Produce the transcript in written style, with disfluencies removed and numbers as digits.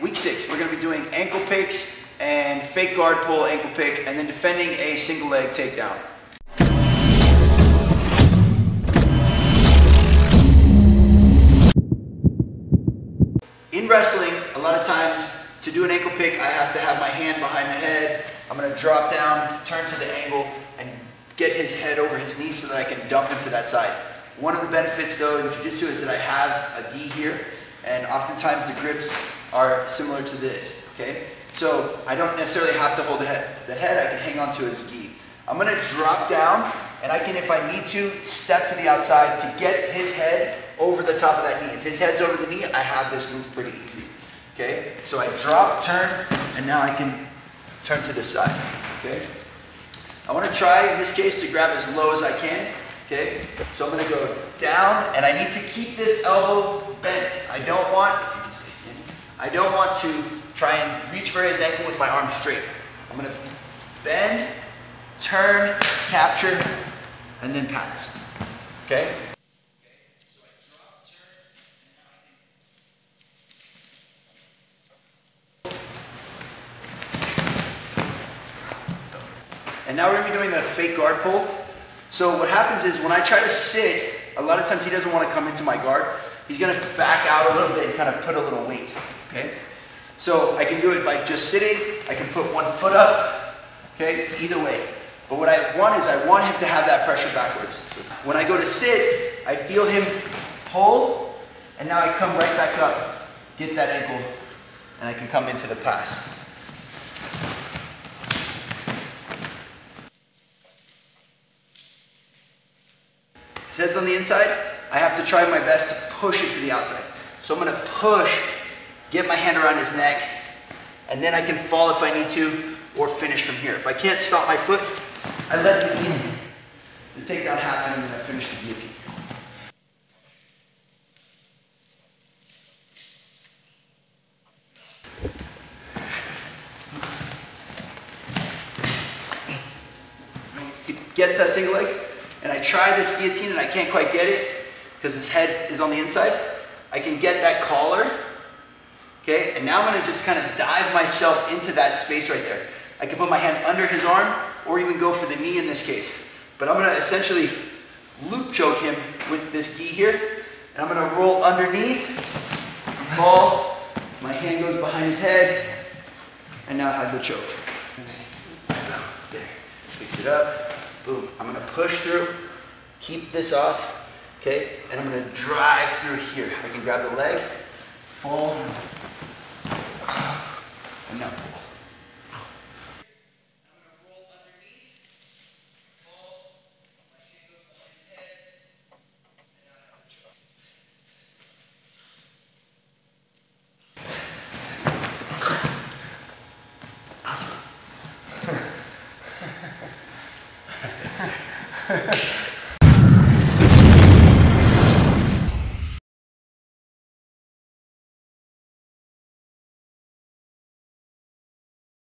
Week 6, we're going to be doing ankle picks and fake guard pull ankle pick and then defending a single leg takedown. In wrestling, a lot of times to do an ankle pick, I have to have my hand behind the head. I'm going to drop down, turn to the angle, and get his head over his knee so that I can dump him to that side. One of the benefits though in jiu-jitsu is that I have a gi here, and oftentimes the grips are similar to this, okay? So I don't necessarily have to hold the head. The head I can hang on to his gi. I'm gonna drop down, and I can, if I need to, step to the outside to get his head over the top of that knee. If his head's over the knee, I have this move pretty easy, okay? So I drop, turn, and now I can turn to this side, okay? I wanna try, in this case, to grab as low as I can. Okay, so I'm going to go down, and I need to keep this elbow bent. I don't want, if you can stay standing, I don't want to try and reach for his ankle with my arm straight. I'm going to bend, turn, capture, and then pass. Okay? And now we're going to be doing the fake guard pull. So what happens is when I try to sit, a lot of times he doesn't want to come into my guard. He's going to back out a little bit and kind of put a little weight, okay? So I can do it by just sitting. I can put one foot up, okay, either way. But what I want is I want him to have that pressure backwards. When I go to sit, I feel him pull, and now I come right back up, get that ankle, and I can come into the pass. His head's on the inside, I have to try my best to push it to the outside. So I'm gonna push, get my hand around his neck, and then I can fall if I need to, or finish from here. If I can't stop my foot, I let the takedown happen, and then I finish the guillotine. He gets that single leg. And I try this guillotine and I can't quite get it because his head is on the inside. I can get that collar, okay? And now I'm gonna just kind of dive myself into that space right there. I can put my hand under his arm or even go for the knee in this case. But I'm gonna essentially loop choke him with this gi here, and I'm gonna roll underneath, ball, my hand goes behind his head, and now I have the choke. There, fix it up. Boom. I'm going to push through, keep this off, okay, and I'm going to drive through here. I can grab the leg, fall, and now pull. I'm going to roll underneath, fall, my hand goes behind his head, and now I have a choke. Ha, ha.